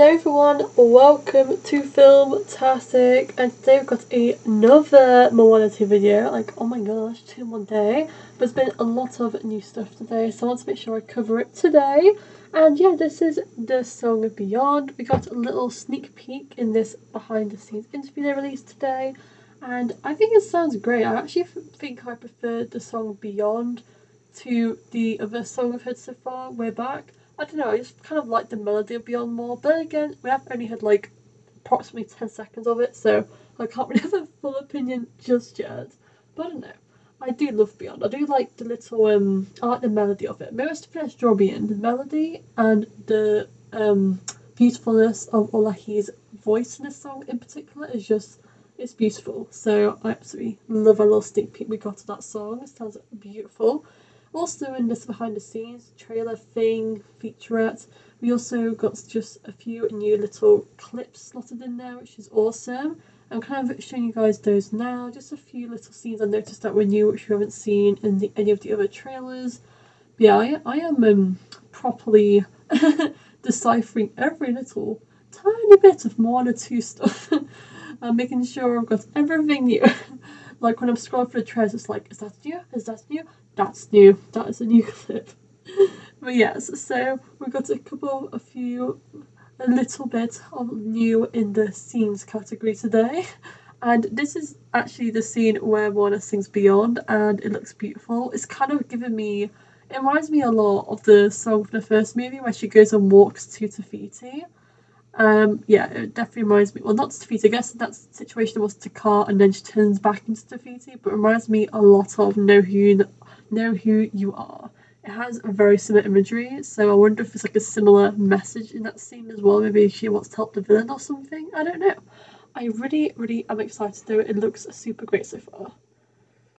Hello everyone, welcome to Filmtastic, and today we've got another Moana 2 video. Like, oh my gosh, two in one day. But there's been a lot of new stuff today, so I want to make sure I cover it today. And yeah, this is the song Beyond. We got a little sneak peek in this behind the scenes interview they released today, and I think it sounds great. I actually think I prefer the song Beyond to the other song I've heard so far, Way Back. I don't know, I just kind of like the melody of Beyond more, but again, we have only had like approximately 10 seconds of it, so I can't really have a full opinion just yet. But I don't know, I do love Beyond. I do like the little, I like the melody of it. Maybe I should finish drawing in the melody and the beautifulness of Olahi's voice in this song in particular is just, it's beautiful. So I absolutely love a little sneak peek we got of that song. It sounds beautiful. Also in this behind the scenes trailer thing, featurette, we also got just a few new little clips slotted in there, which is awesome. I'm kind of showing you guys those now, just a few little scenes I noticed that were new, which we haven't seen in any of the other trailers. But yeah, I am properly deciphering every little tiny bit of Moana 2 stuff. I'm making sure I've got everything new. Like when I'm scrolling through the trailers, it's like, is that new? Is that new? That's new. That is a new clip. But yes, so we've got a little bit of new in the scenes category today. And this is actually the scene where Moana sings Beyond, and it looks beautiful. It's kind of giving me, it reminds me a lot of the song from the first movie where she goes and walks to Te Fiti. Yeah, it definitely reminds me, well, not Te Fiti, I guess that situation was Takar and then she turns back into Te Fiti, but it reminds me a lot of Know Who You Are. It has a very similar imagery, so I wonder if it's like a similar message in that scene as well. Maybe she wants to help the villain or something, I don't know. I really am excited though, it looks super great so far.